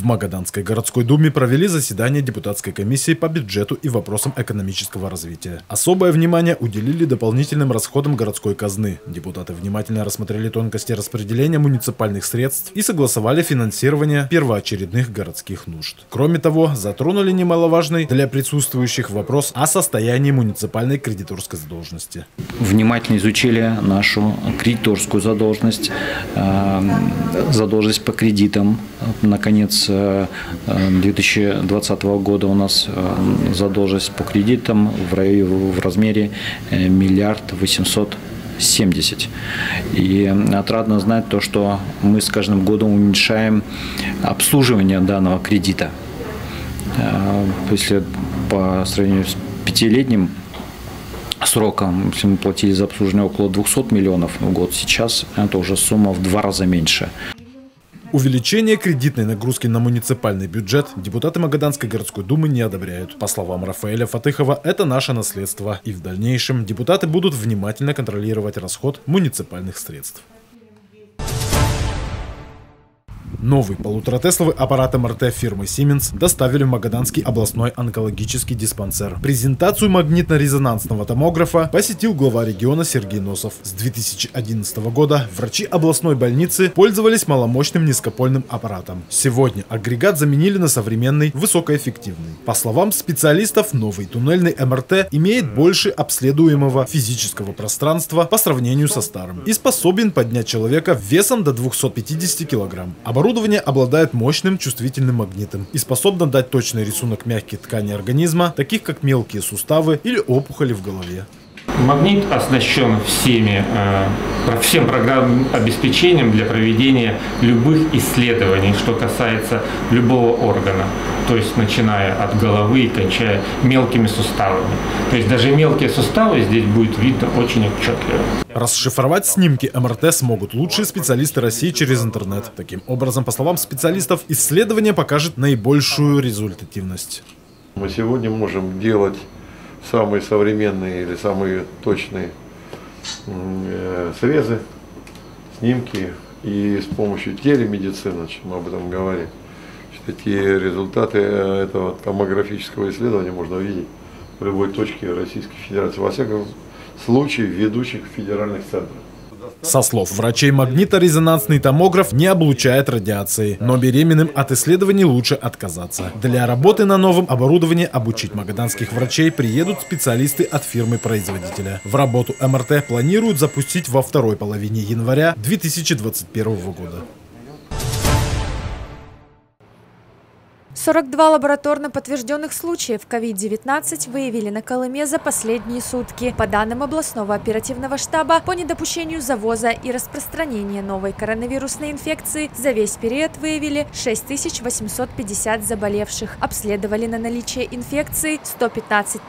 В Магаданской городской думе провели заседание депутатской комиссии по бюджету и вопросам экономического развития. Особое внимание уделили дополнительным расходам городской казны. Депутаты внимательно рассмотрели тонкости распределения муниципальных средств и согласовали финансирование первоочередных городских нужд. Кроме того, затронули немаловажный для присутствующих вопрос о состоянии муниципальной кредиторской задолженности. Внимательно изучили нашу кредиторскую задолженность, задолженность по кредитам. На конец 2020 года у нас задолженность по кредитам в размере 1 870 000 000. И отрадно знать то, что мы с каждым годом уменьшаем обслуживание данного кредита. Если по сравнению с пятилетним сроком, если мы платили за обслуживание около 200 миллионов в год, сейчас это уже сумма в 2 раза меньше. Увеличение кредитной нагрузки на муниципальный бюджет депутаты Магаданской городской думы не одобряют. По словам Рафаэля Фатыхова, это наше наследство. И в дальнейшем депутаты будут внимательно контролировать расход муниципальных средств. Новый полуторатесловый аппарат МРТ фирмы Siemens доставили в Магаданский областной онкологический диспансер. Презентацию магнитно-резонансного томографа посетил глава региона Сергей Носов. С 2011 года врачи областной больницы пользовались маломощным низкопольным аппаратом. Сегодня агрегат заменили на современный высокоэффективный. По словам специалистов, новый туннельный МРТ имеет больше обследуемого физического пространства по сравнению со старым и способен поднять человека весом до 250 килограмм. Оборудование обладает мощным чувствительным магнитом и способно дать точный рисунок мягких тканей организма, таких как мелкие суставы или опухоли в голове. Магнит оснащен всем программным обеспечением для проведения любых исследований, что касается любого органа, то есть начиная от головы и кончая мелкими суставами. То есть даже мелкие суставы здесь будет видно очень отчетливо. Расшифровать снимки МРТ смогут лучшие специалисты России через интернет. Таким образом, по словам специалистов, исследование покажет наибольшую результативность. Мы сегодня можем делать самые современные или самые точные срезы, снимки, и с помощью телемедицины, мы об этом говорим, такие результаты этого томографического исследования можно увидеть в любой точке Российской Федерации, во всяком случае в ведущих федеральных центрах. Со слов врачей, магниторезонансный томограф не облучает радиации, но беременным от исследований лучше отказаться. Для работы на новом оборудовании обучить магаданских врачей приедут специалисты от фирмы-производителя. В работу МРТ планируют запустить во второй половине января 2021 года. 42 лабораторно подтвержденных случаев COVID-19 выявили на Колыме за последние сутки. По данным областного оперативного штаба, по недопущению завоза и распространения новой коронавирусной инфекции за весь период выявили 6850 заболевших. Обследовали на наличие инфекции 115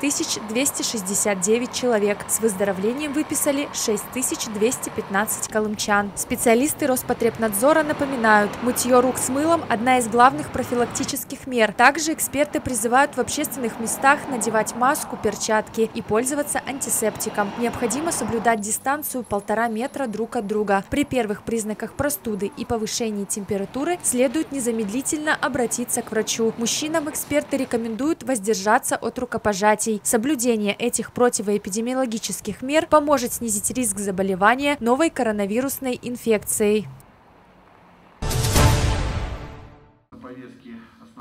269 человек. С выздоровлением выписали 6215 колымчан. Специалисты Роспотребнадзора напоминают, мытье рук с мылом – одна из главных профилактических мер. Также эксперты призывают в общественных местах надевать маску, перчатки и пользоваться антисептиком. Необходимо соблюдать дистанцию 1,5 метра друг от друга. При первых признаках простуды и повышении температуры следует незамедлительно обратиться к врачу. Мужчинам эксперты рекомендуют воздержаться от рукопожатий. Соблюдение этих противоэпидемиологических мер поможет снизить риск заболевания новой коронавирусной инфекцией.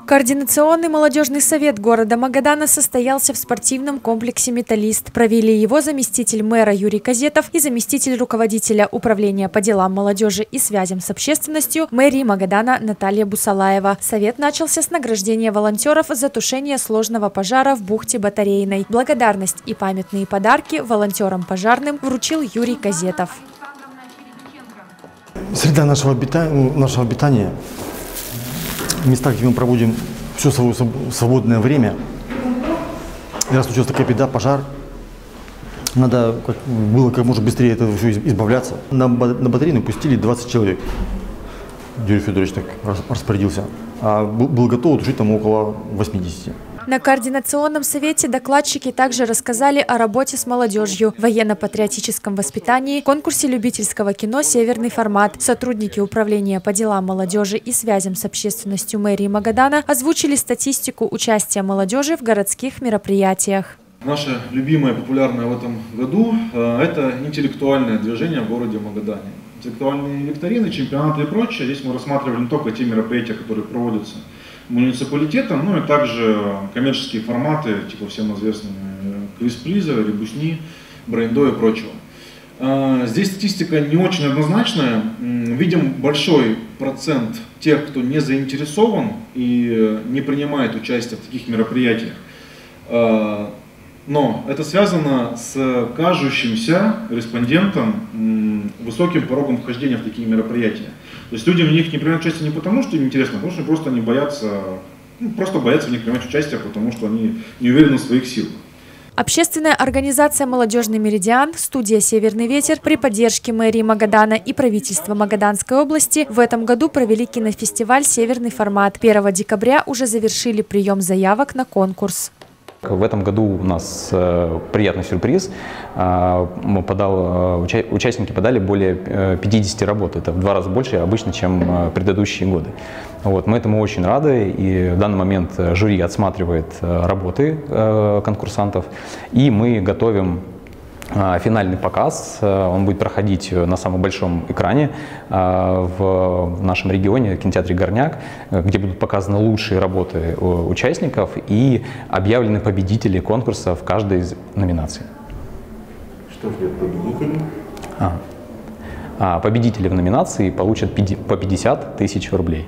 Координационный молодежный совет города Магадана состоялся в спортивном комплексе «Металлист». Провели его заместитель мэра Юрий Казетов и заместитель руководителя управления по делам молодежи и связям с общественностью мэрии Магадана Наталья Бусалаева. Совет начался с награждения волонтеров за тушение сложного пожара в бухте Батарейной. Благодарность и памятные подарки волонтерам-пожарным вручил Юрий Казетов. Среда нашего обитания, в местах, где мы проводим все свое свободное время, и раз случилась такая беда, пожар, надо было как можно быстрее от этого все избавляться. На Батарейную пустили 20 человек. Юрий Федорович так распорядился. А был готов тушить там около 80. На координационном совете докладчики также рассказали о работе с молодежью, военно-патриотическом воспитании, конкурсе любительского кино «Северный формат». Сотрудники Управления по делам молодежи и связям с общественностью мэрии Магадана озвучили статистику участия молодежи в городских мероприятиях. Наше любимое, популярное в этом году – это интеллектуальное движение в городе Магадане. Интеллектуальные викторины, чемпионаты и прочее. Здесь мы рассматривали не только те мероприятия, которые проводятся муниципалитетом, но и также коммерческие форматы, типа всем известные квиз-приза, ребусни, брендо и прочего. Здесь статистика не очень однозначная. Видим большой процент тех, кто не заинтересован и не принимает участие в таких мероприятиях. Но это связано с кажущимся респондентом высоким порогом вхождения в такие мероприятия. То есть люди в них не принимают участие не потому, что им интересно, а потому что просто они боятся в них принимать участие, потому что они не уверены в своих силах. Общественная организация «Молодежный меридиан», студия «Северный ветер» при поддержке мэрии Магадана и правительства Магаданской области в этом году провели кинофестиваль «Северный формат». 1 декабря уже завершили прием заявок на конкурс. В этом году у нас приятный сюрприз. Участники подали более 50 работ. Это в 2 раза больше обычно, чем предыдущие годы. Вот, мы этому очень рады. И в данный момент жюри отсматривает работы конкурсантов. И мы готовим финальный показ. Он будет проходить на самом большом экране в нашем регионе, в кинотеатре «Горняк», где будут показаны лучшие работы участников и объявлены победители конкурса в каждой из номинаций. Что ждет победителей? Победители в номинации получат по 50 тысяч рублей.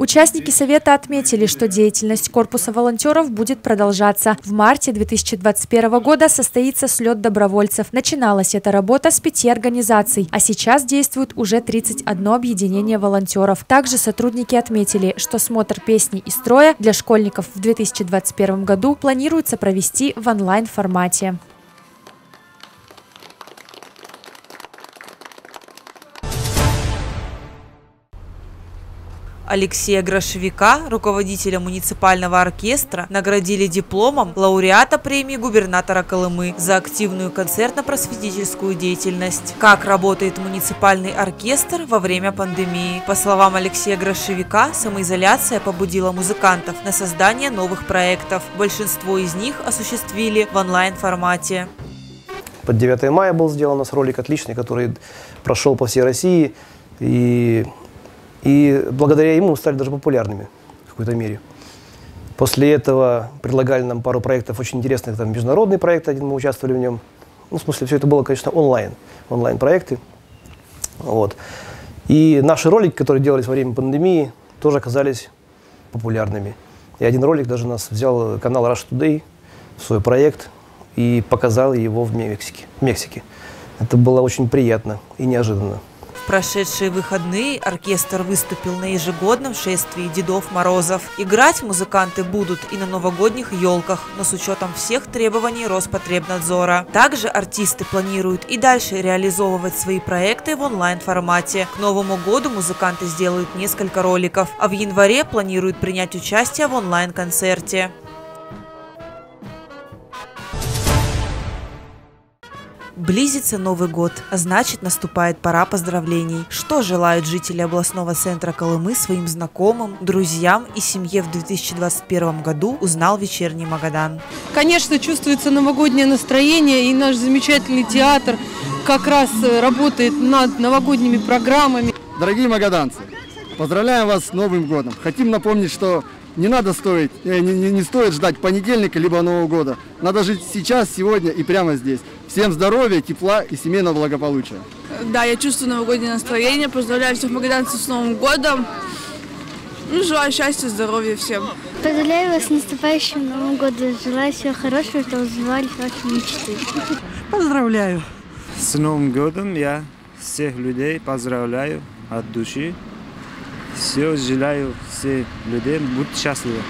Участники совета отметили, что деятельность корпуса волонтеров будет продолжаться. В марте 2021 года состоится слет добровольцев. Начиналась эта работа с 5 организаций, а сейчас действует уже 31 объединение волонтеров. Также сотрудники отметили, что смотр песни и строя для школьников в 2021 году планируется провести в онлайн-формате. Алексея Грошевика, руководителя муниципального оркестра, наградили дипломом лауреата премии губернатора Колымы за активную концертно-просветительскую деятельность. Как работает муниципальный оркестр во время пандемии? По словам Алексея Грошевика, самоизоляция побудила музыкантов на создание новых проектов. Большинство из них осуществили в онлайн-формате. Под 9 мая был сделан у нас ролик отличный, который прошел по всей России, и благодаря ему мы стали даже популярными в какой-то мере. После этого предлагали нам пару проектов очень интересных, там международный проект один, мы участвовали в нем. Ну, в смысле, все это было, конечно, онлайн-проекты. Вот. И наши ролики, которые делались во время пандемии, тоже оказались популярными. И один ролик даже нас взял канал Russia Today в свой проект и показал его в Мексике. Это было очень приятно и неожиданно. В прошедшие выходные оркестр выступил на ежегодном шествии Дедов Морозов. Играть музыканты будут и на новогодних елках, но с учетом всех требований Роспотребнадзора. Также артисты планируют и дальше реализовывать свои проекты в онлайн-формате. К Новому году музыканты сделают несколько роликов, а в январе планируют принять участие в онлайн-концерте. Близится Новый год, а значит, наступает пора поздравлений. Что желают жители областного центра Колымы своим знакомым, друзьям и семье в 2021 году, узнал «Вечерний Магадан». Конечно, чувствуется новогоднее настроение, и наш замечательный театр как раз работает над новогодними программами. Дорогие магаданцы, поздравляем вас с Новым годом. Хотим напомнить, что не стоит ждать понедельника либо Нового года. Надо жить сейчас, сегодня и прямо здесь. Всем здоровья, тепла и семейного благополучия. Да, я чувствую новогоднее настроение. Поздравляю всех магаданцев с Новым годом. Ну, желаю счастья, здоровья всем. Поздравляю вас с наступающим Новым годом. Желаю всего хорошего, чтобы сбывались ваши мечты. Поздравляю. С Новым годом я всех людей поздравляю от души. Все, желаю всех людей быть счастливы.